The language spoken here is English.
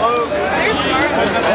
Hello. They're smart.